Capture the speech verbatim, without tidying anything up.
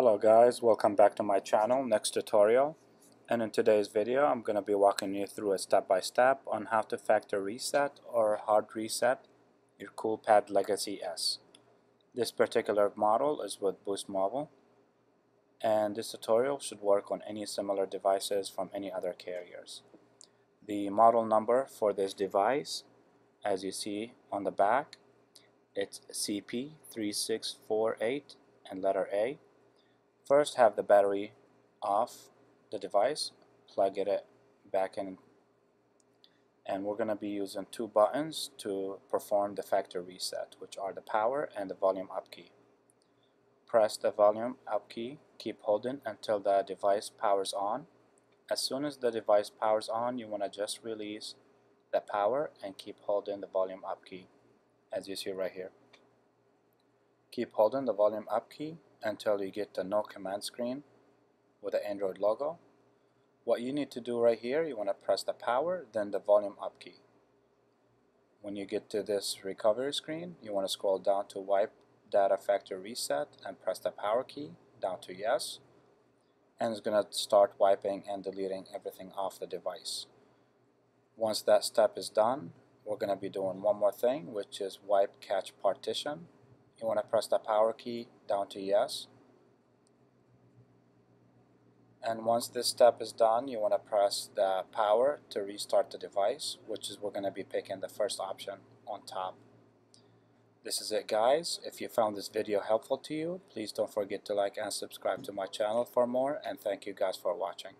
Hello guys, welcome back to my channel, Next Tutorial. And in today's video I'm going to be walking you through a step-by-step on how to factory reset or hard reset your Coolpad Legacy S. This particular model is with Boost Mobile, and this tutorial should work on any similar devices from any other carriers. The model number for this device, as you see on the back, it's C P three six four eight and letter A. First, have the battery off the device, plug it back in, and we're going to be using two buttons to perform the factory reset, which are the power and the volume up key. Press the volume up key, keep holding until the device powers on. As soon as the device powers on, you want to just release the power and keep holding the volume up key, as you see right here. Keep holding the volume up key until you get the no command screen with the Android logo. What you need to do right here, you want to press the power, then the volume up key. When you get to this recovery screen, you want to scroll down to wipe data factory reset and press the power key down to yes, and it's going to start wiping and deleting everything off the device. Once that step is done, we're going to be doing one more thing, which is wipe cache partition. You want to press the power key down to yes, and once this step is done, you want to press the power to restart the device, which is we're going to be picking the first option on top. This is it guys. If you found this video helpful to you, please don't forget to like and subscribe to my channel for more, and thank you guys for watching.